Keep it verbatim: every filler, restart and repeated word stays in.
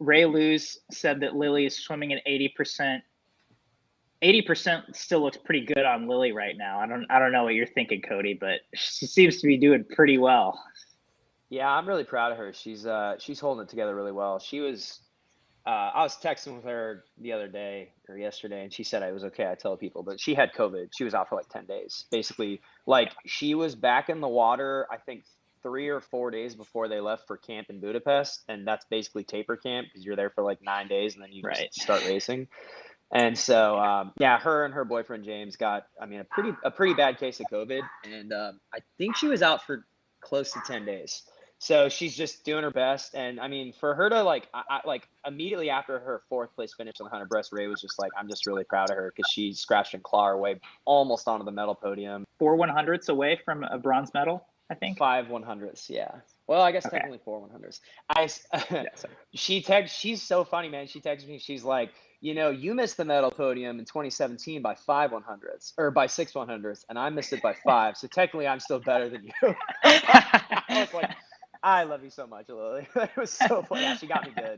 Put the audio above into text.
Ray Luz said that Lily is swimming at eighty percent. eighty percent still looks pretty good on Lily right now. I don't I don't know what you're thinking, Cody, but she seems to be doing pretty well. Yeah, I'm really proud of her. She's uh she's holding it together really well. She was uh I was texting with her the other day or yesterday, and she said I was okay, I tell people, but she had COVID. She was out for like ten days. Basically, like she was back in the water, I think three or four days before they left for camp in Budapest, and that's basically taper camp because you're there for like nine days and then you right. just start racing. And so, um, yeah, her and her boyfriend James got, I mean, a pretty a pretty bad case of COVID, and um, I think she was out for close to ten days. So she's just doing her best, and I mean, for her to like, I, I, like immediately after her fourth place finish on the hundred breast, Ray was just like, "I'm just really proud of her because she scratched and clawed her way almost onto the medal podium." Four one hundredths away from a bronze medal, I think. Five one hundredths, yeah. Well, I guess okay. Technically four one hundredths. I yeah, she text, she's so funny, man. She texts me, she's like, you know, you missed the medal podium in twenty seventeen by five one hundredths or by six one hundredths, and I missed it by five. So technically, I'm still better than you. I was like, I love you so much, Lily. It was so funny. She got me good.